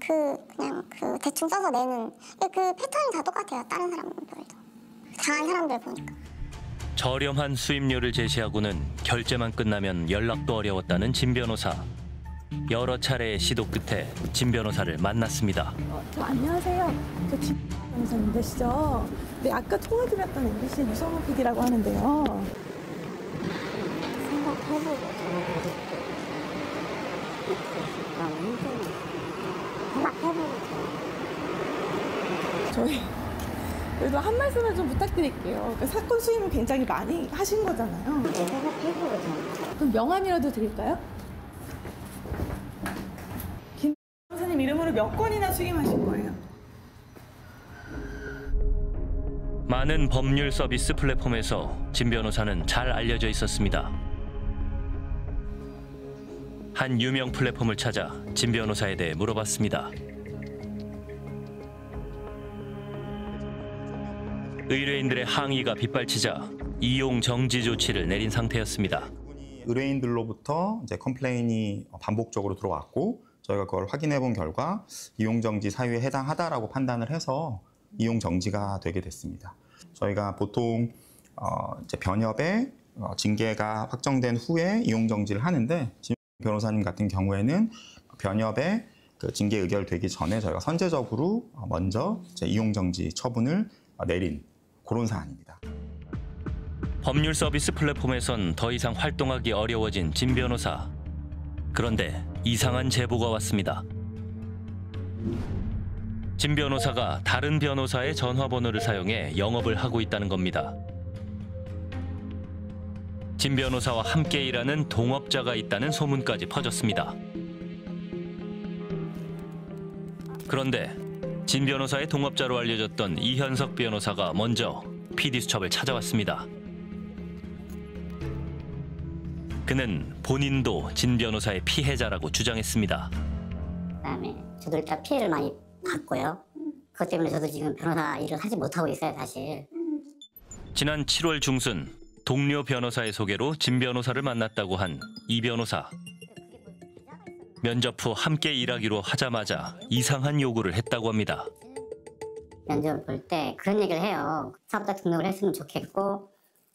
그 그냥 그 대충 써서 내는 그 패턴이 다 똑같아요. 다른 사람들도 강한 사람들 보니까. 저렴한 수임료를 제시하고는 결제만 끝나면 연락도 어려웠다는 진 변호사. 여러 차례의 시도 끝에 진 변호사를 만났습니다. 어, 저 안녕하세요. 저 진 변호사님이시죠? 네, 아까 통화드렸던 엠비씨 유성호 피디라고 하는데요. 생각해보고 전화드릴게요. 너무 힘들어요. 생각해보고 저희 그래도 한 말씀만 좀 부탁드릴게요. 그러니까 사건 수임을 굉장히 많이 하신 거잖아요. 네, 생각해보고 전화. 그럼 명함이라도 드릴까요? 김 변호사님 이름으로 몇 건이나 수임하신 거예요? 많은 법률 서비스 플랫폼에서 진 변호사는 잘 알려져 있었습니다. 한 유명 플랫폼을 찾아 진 변호사에 대해 물어봤습니다. 의뢰인들의 항의가 빗발치자 이용 정지 조치를 내린 상태였습니다. 의뢰인들로부터 이제 컴플레인이 반복적으로 들어왔고 저희가 그걸 확인해 본 결과 이용 정지 사유에 해당하다라고 판단을 해서 이용 정지가 되게 됐습니다. 저희가 보통 어 이제 변협에 어 징계가 확정된 후에 이용 정지를 하는데 진 변호사님 같은 경우에는 변협에 그 징계 의결 되기 전에 저희가 선제적으로 먼저 이제 이용 정지 처분을 내린 그런 사안입니다. 법률 서비스 플랫폼에선 더 이상 활동하기 어려워진 진 변호사. 그런데 이상한 제보가 왔습니다. 진 변호사가 다른 변호사의 전화번호를 사용해 영업을 하고 있다는 겁니다. 진 변호사와 함께 일하는 동업자가 있다는 소문까지 퍼졌습니다. 그런데 진 변호사의 동업자로 알려졌던 이현석 변호사가 먼저 피디수첩을 찾아왔습니다. 그는 본인도 진 변호사의 피해자라고 주장했습니다. 그다음에 저도 일단 피해를 많이 봤고요. 그것 때문에 저도 지금 변호사 일을 하지 못하고 있어요, 사실. 지난 칠월 중순 동료 변호사의 소개로 진 변호사를 만났다고 한 이 변호사. 면접 후 함께 일하기로 하자마자 이상한 요구를 했다고 합니다. 면접 볼 때 그런 얘기를 해요. 사업자 등록을 했으면 좋겠고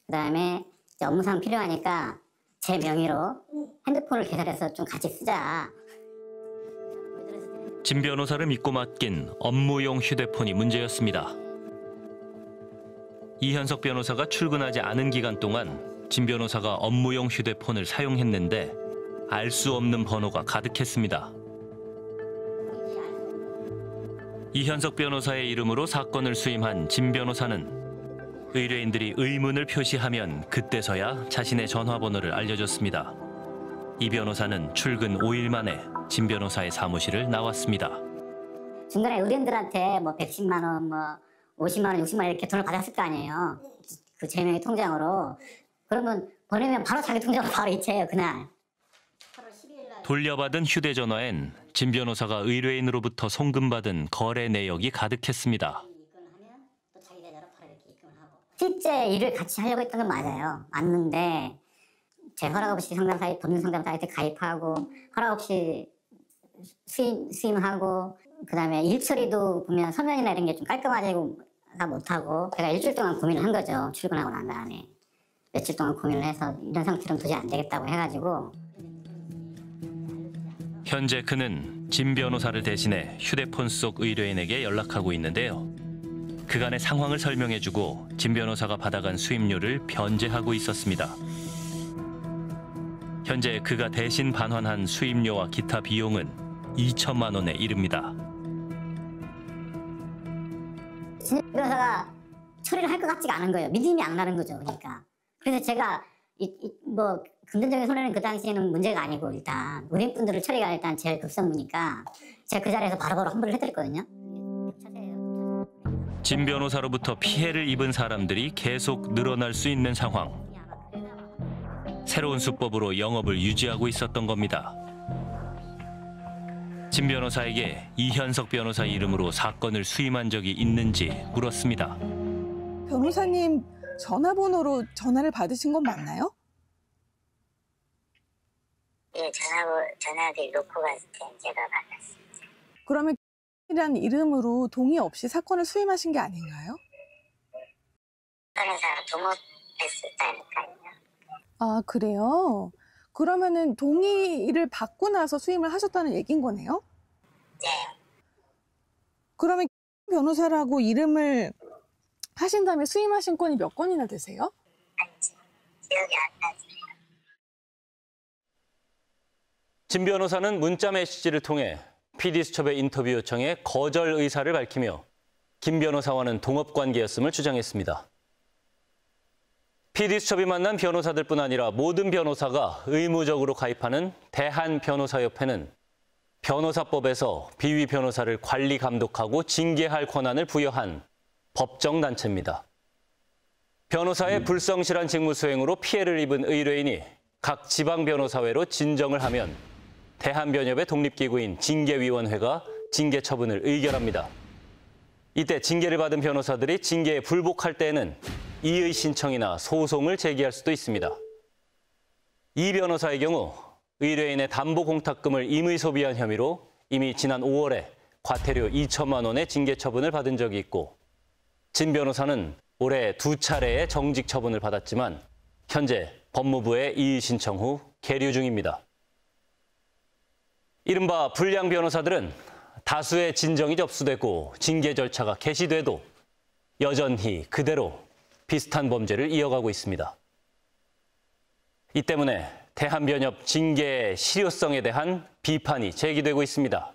그다음에 업무상 필요하니까 제 명의로 핸드폰을 개설해서 좀 같이 쓰자. 진 변호사를 믿고 맡긴 업무용 휴대폰이 문제였습니다. 이현석 변호사가 출근하지 않은 기간 동안 진 변호사가 업무용 휴대폰을 사용했는데 알 수 없는 번호가 가득했습니다. 이현석 변호사의 이름으로 사건을 수임한 진 변호사는 의뢰인들이 의문을 표시하면 그때서야 자신의 전화번호를 알려줬습니다. 이 변호사는 출근 오일 만에 진 변호사의 사무실을 나왔습니다. 중간에 의뢰인들한테 뭐 백십만 원, 뭐 오십만 원, 육십만 원 이렇게 돈을 받았을 거 아니에요. 그 제 명의 통장으로. 그러면 보내면 바로 자기 통장으로 바로 이체해요, 그날. 돌려받은 휴대전화엔 진 변호사가 의뢰인으로부터 송금받은 거래 내역이 가득했습니다. 실제 일을 같이 하려고 했던 건 맞아요. 맞는데 제 허락 없이 상담 사이트, 법률 상담 사이트 가입하고 허락 없이 수임, 수임하고 그 다음에 일 처리도 보면 서면이나 이런 게 좀 깔끔하지고 다 못하고, 제가 일주일 동안 고민을 한 거죠. 출근하고 난 다음에 며칠 동안 고민을 해서 이런 상태로는 도저히 안 되겠다고 해가지고. 현재 그는 진 변호사를 대신해 휴대폰 속 의뢰인에게 연락하고 있는데요. 그간의 상황을 설명해주고 진 변호사가 받아간 수임료를 변제하고 있었습니다. 현재 그가 대신 반환한 수임료와 기타 비용은 이천만 원에 이릅니다. 진 변호사가 처리를 할 것 같지가 않은 거예요. 믿음이 안 가는 거죠. 그러니까. 그래서 제가 이, 이, 뭐 금전적인 손해는 그 당시에는 문제가 아니고, 일단 의뢰인분들을 처리가 일단 제일 급선무니까 제가 그 자리에서 바로바로 환불을 해드렸거든요. 진 변호사로부터 피해를 입은 사람들이 계속 늘어날 수 있는 상황. 새로운 수법으로 영업을 유지하고 있었던 겁니다. 진 변호사에게 이현석 변호사 이름으로 사건을 수임한 적이 있는지 물었습니다. 변호사님 전화번호로 전화를 받으신 건 맞나요? 예, 전화로, 전화를 놓고 갔을 때 제가 받았습니다. 그러면 이란 이름으로 동의 없이 사건을 수임하신 게 아닌가요? 변호사가 동업했었다니까요. 아, 그래요? 그러면은 동의를 받고 나서 수임을 하셨다는 얘기인 거네요? 네. 그러면 변호사라고 이름을 하신 다음에 수임하신 건이 몇 건이나 되세요? 아니지. 기억이 안 나지. 진 변호사는 문자 메시지를 통해 피디수첩의 인터뷰 요청에 거절 의사를 밝히며 김 변호사와는 동업 관계였음을 주장했습니다. 피디수첩이 만난 변호사들뿐 아니라 모든 변호사가 의무적으로 가입하는 대한변호사협회는 변호사법에서 비위 변호사를 관리 감독하고 징계할 권한을 부여한 법정단체입니다. 변호사의 불성실한 직무 수행으로 피해를 입은 의뢰인이 각 지방변호사회로 진정을 하면 대한변협의 독립기구인 징계위원회가 징계 처분을 의결합니다. 이때 징계를 받은 변호사들이 징계에 불복할 때에는 이의 신청이나 소송을 제기할 수도 있습니다. 이 변호사의 경우 의뢰인의 담보 공탁금을 임의 소비한 혐의로 이미 지난 오월에 과태료 이천만 원의 징계 처분을 받은 적이 있고, 진 변호사는 올해 두 차례의 정직 처분을 받았지만 현재 법무부의 이의 신청 후 계류 중입니다. 이른바 불량 변호사들은 다수의 진정이 접수되고 징계 절차가 개시돼도 여전히 그대로 비슷한 범죄를 이어가고 있습니다. 이 때문에 대한변협 징계의 실효성에 대한 비판이 제기되고 있습니다.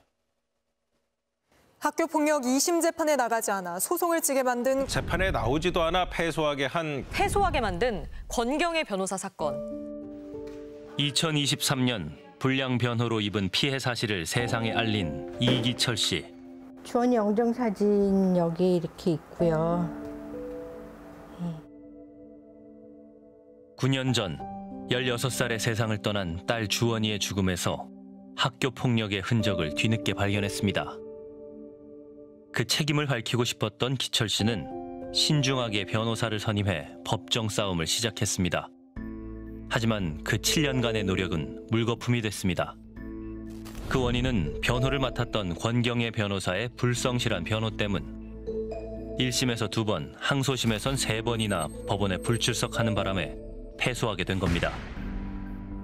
학교폭력 이심 재판에 나가지 않아 소송을 치게 만든, 재판에 나오지도 않아 패소하게 한 패소하게 만든 권경애 변호사 사건. 이천이십삼 년 불량 변호로 입은 피해 사실을 세상에 알린 이기철 씨. 주원 영정 사진 여기 이렇게 있고요. 구 년 전 열여섯 살의 세상을 떠난 딸 주원이의 죽음에서 학교 폭력의 흔적을 뒤늦게 발견했습니다. 그 책임을 밝히고 싶었던 기철 씨는 신중하게 변호사를 선임해 법정 싸움을 시작했습니다. 하지만 그 칠 년간의 노력은 물거품이 됐습니다. 그 원인은 변호를 맡았던 권경애 변호사의 불성실한 변호 때문. 일 심에서 두 번, 항소심에선 세 번이나 법원에 불출석하는 바람에 패소하게 된 겁니다.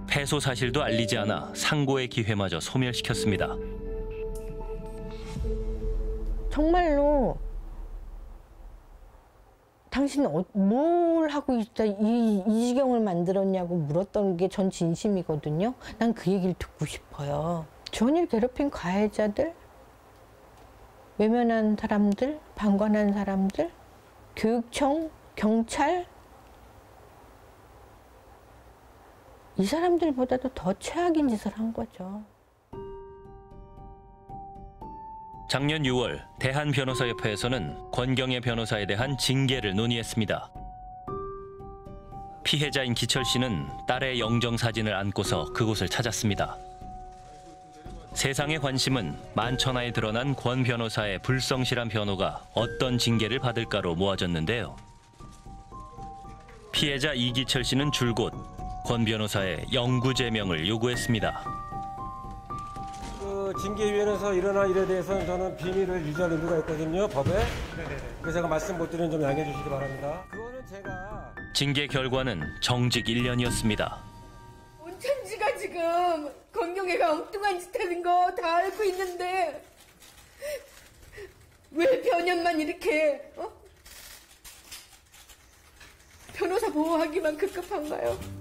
패소 사실도 알리지 않아 상고의 기회마저 소멸시켰습니다. 정말로 당신은 어, 뭘 하고 있다 이, 이 지경을 만들었냐고 물었던 게 전 진심이거든요. 난 그 얘기를 듣고 싶어요. 전일 괴롭힌 가해자들, 외면한 사람들, 방관한 사람들, 교육청, 경찰, 이 사람들보다도 더 최악인 짓을 한 거죠. 작년 유월 대한변호사협회에서는 권경애 변호사에 대한 징계를 논의했습니다. 피해자인 기철 씨는 딸의 영정 사진을 안고서 그곳을 찾았습니다. 세상의 관심은 만천하에 드러난 권 변호사의 불성실한 변호가 어떤 징계를 받을까로 모아졌는데요. 피해자 이기철 씨는 줄곧 권 변호사의 영구제명을 요구했습니다. 그 징계위원회에서 일어난 일에 대해서는 저는 비밀을 유지할 의무가 있거든요, 법에. 네네네. 그래서 제가 말씀 못 드리는 점 양해해 주시기 바랍니다. 그거는 제가... 징계 결과는 정직 일 년이었습니다. 온천지가 지금 권경애가 엉뚱한 짓 하는 거 다 알고 있는데 왜 변연만 이렇게... 어? 변호사 보호하기만 급급한가요?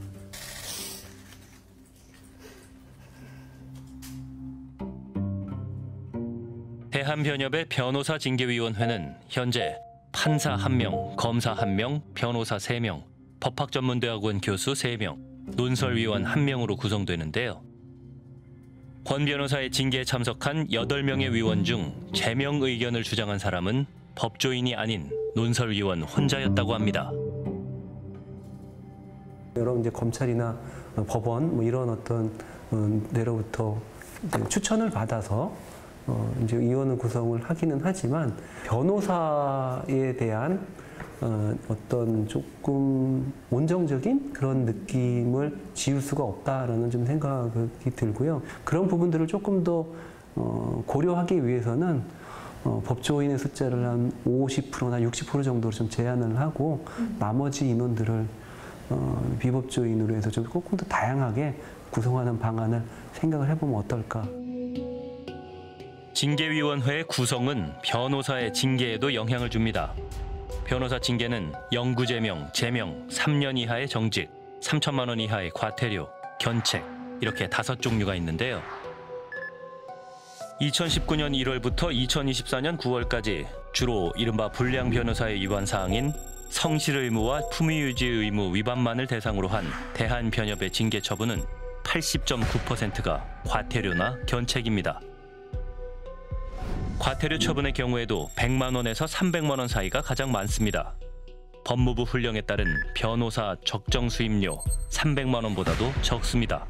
대한변협의 변호사 징계위원회는 현재 판사 한 명, 검사 한 명, 변호사 세 명, 법학전문대학원 교수 세 명, 논설위원 한 명으로 구성되는데요. 권 변호사의 징계에 참석한 여덟 명의 위원 중 제명 의견을 주장한 사람은 법조인이 아닌 논설위원 혼자였다고 합니다. 여러 이제 검찰이나 법원 뭐 이런 어떤 데로부터 추천을 받아서 어 이제 위원회 구성을 하기는 하지만 변호사에 대한 어 어떤 조금 온정적인 그런 느낌을 지울 수가 없다라는 좀 생각이 들고요. 그런 부분들을 조금 더 어 고려하기 위해서는 어 법조인의 숫자를 한 오십 퍼센트나 육십 퍼센트 정도로 좀 제한을 하고 음. 나머지 인원들을 어 비법조인으로 해서 좀 조금 더 다양하게 구성하는 방안을 생각을 해보면 어떨까. 징계위원회의 구성은 변호사의 징계에도 영향을 줍니다. 변호사 징계는 영구 제명, 제명, 삼 년 이하의 정직, 삼천만 원 이하의 과태료, 견책 이렇게 다섯 종류가 있는데요. 이천십구 년 일 월부터 이천이십사 년 구 월까지 주로 이른바 불량 변호사의 위반 사항인 성실 의무와 품위 유지 의무 위반만을 대상으로 한 대한변협의 징계 처분은 팔십 점 구 퍼센트가 과태료나 견책입니다. 과태료 처분의 경우에도 백만 원에서 삼백만 원 사이가 가장 많습니다. 법무부 훈령에 따른 변호사 적정 수임료 삼백만 원보다도 적습니다.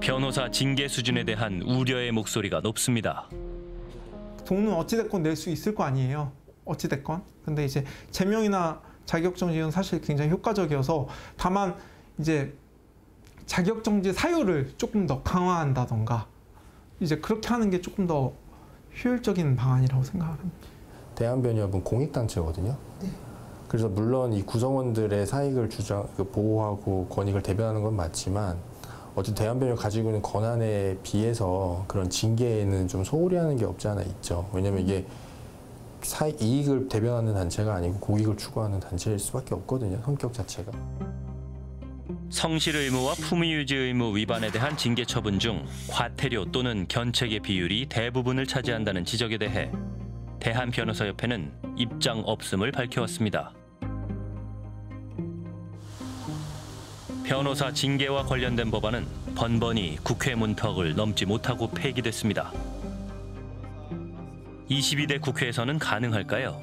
변호사 징계 수준에 대한 우려의 목소리가 높습니다. 돈은 어찌됐건 낼 수 있을 거 아니에요. 어찌됐건. 근데 이제 제명이나 자격정지는 사실 굉장히 효과적이어서 다만 이제 자격정지 사유를 조금 더 강화한다던가 이제 그렇게 하는 게 조금 더 효율적인 방안이라고 생각합니다. 대한변협은 공익단체거든요. 네. 그래서 물론 이 구성원들의 사익을 주장, 보호하고 권익을 대변하는 건 맞지만 어쨌든 대한변협 가지고 있는 권한에 비해서 그런 징계에는 좀 소홀히 하는 게 없지 않아 있죠. 왜냐면 이게 사익, 이익을 대변하는 단체가 아니고 고익을 추구하는 단체일 수밖에 없거든요. 성격 자체가. 성실 의무와 품위 유지 의무 위반에 대한 징계 처분 중 과태료 또는 견책의 비율이 대부분을 차지한다는 지적에 대해 대한변호사협회는 입장 없음을 밝혀왔습니다. 변호사 징계와 관련된 법안은 번번이 국회 문턱을 넘지 못하고 폐기됐습니다. 이십이 대 국회에서는 가능할까요?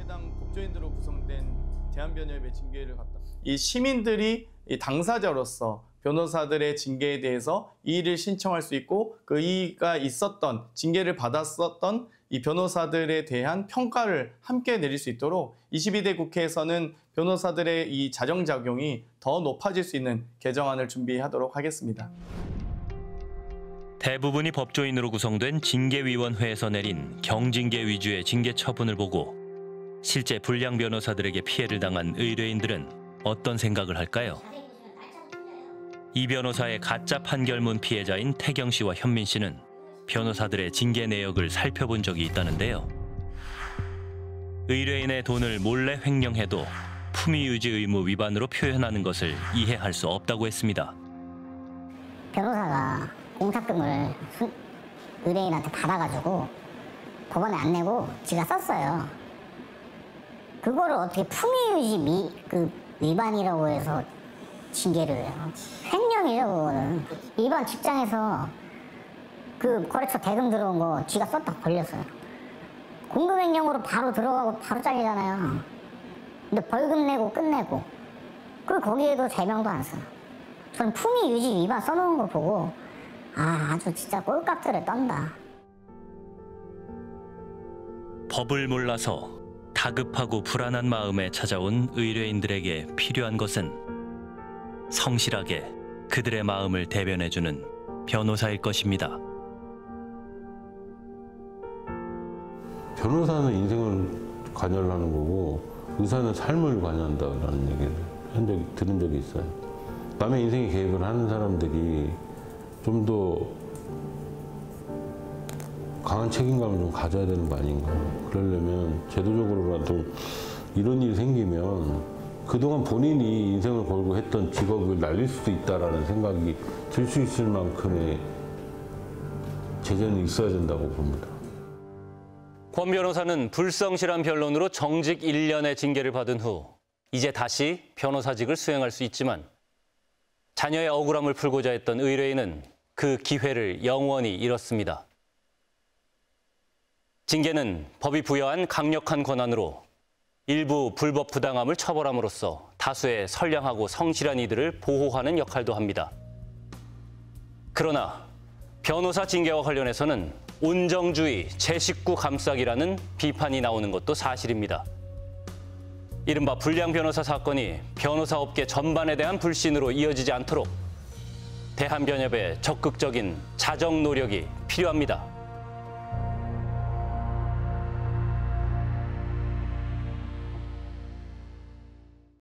해당 법조인으로 구성된 대한변협의 징계를 갖다 이 시민들이 이 당사자로서 변호사들의 징계에 대해서 이의를 신청할 수 있고 그 이의가 있었던 징계를 받았었던 이 변호사들에 대한 평가를 함께 내릴 수 있도록 이십이 대 국회에서는 변호사들의 이 자정작용이 더 높아질 수 있는 개정안을 준비하도록 하겠습니다. 대부분이 법조인으로 구성된 징계위원회에서 내린 경징계 위주의 징계 처분을 보고 실제 불량 변호사들에게 피해를 당한 의뢰인들은 어떤 생각을 할까요? 이 변호사의 가짜 판결문 피해자인 태경 씨와 현민 씨는 변호사들의 징계 내역을 살펴본 적이 있다는데요. 의뢰인의 돈을 몰래 횡령해도 품위 유지 의무 위반으로 표현하는 것을 이해할 수 없다고 했습니다. 변호사가 공탁금을 의뢰인한테 받아가지고 법원에 안 내고 지가 썼어요. 그거를 어떻게 품위 유지 미... 그 위반이라고 해서 징계를 해요. 횡령이라고. 일반 직장에서 그 거래처 대금 들어온 거 지가 썼다 걸렸어요. 공금 횡령으로 바로 들어가고 바로 잘리잖아요. 근데 벌금 내고 끝내고. 그리고 거기에도 제명도 안 써요. 전 품위 유지 위반 써놓은 거 보고 아, 아주 진짜 꼴깍들을 떤다. 법을 몰라서 다급하고 불안한 마음에 찾아온 의뢰인들에게 필요한 것은 성실하게 그들의 마음을 대변해주는 변호사일 것입니다. 변호사는 인생을 관여를 하는 거고 의사는 삶을 관여한다는 얘기를 한 적이, 들은 적이 있어요. 남의 인생에 개입을 하는 사람들이 좀 더 강한 책임감을 좀 가져야 되는 거 아닌가. 그러려면 제도적으로라도 이런 일이 생기면 그동안 본인이 인생을 걸고 했던 직업을 날릴 수도 있다라는 생각이 들 수 있을 만큼의 제재는 있어야 된다고 봅니다. 권 변호사는 불성실한 변론으로 정직 일 년의 징계를 받은 후 이제 다시 변호사직을 수행할 수 있지만 자녀의 억울함을 풀고자 했던 의뢰인은 그 기회를 영원히 잃었습니다. 징계는 법이 부여한 강력한 권한으로 일부 불법 부당함을 처벌함으로써 다수의 선량하고 성실한 이들을 보호하는 역할도 합니다. 그러나 변호사 징계와 관련해서는 온정주의, 제식구 감싸기라는 비판이 나오는 것도 사실입니다. 이른바 불량 변호사 사건이 변호사 업계 전반에 대한 불신으로 이어지지 않도록 대한변협의 적극적인 자정 노력이 필요합니다.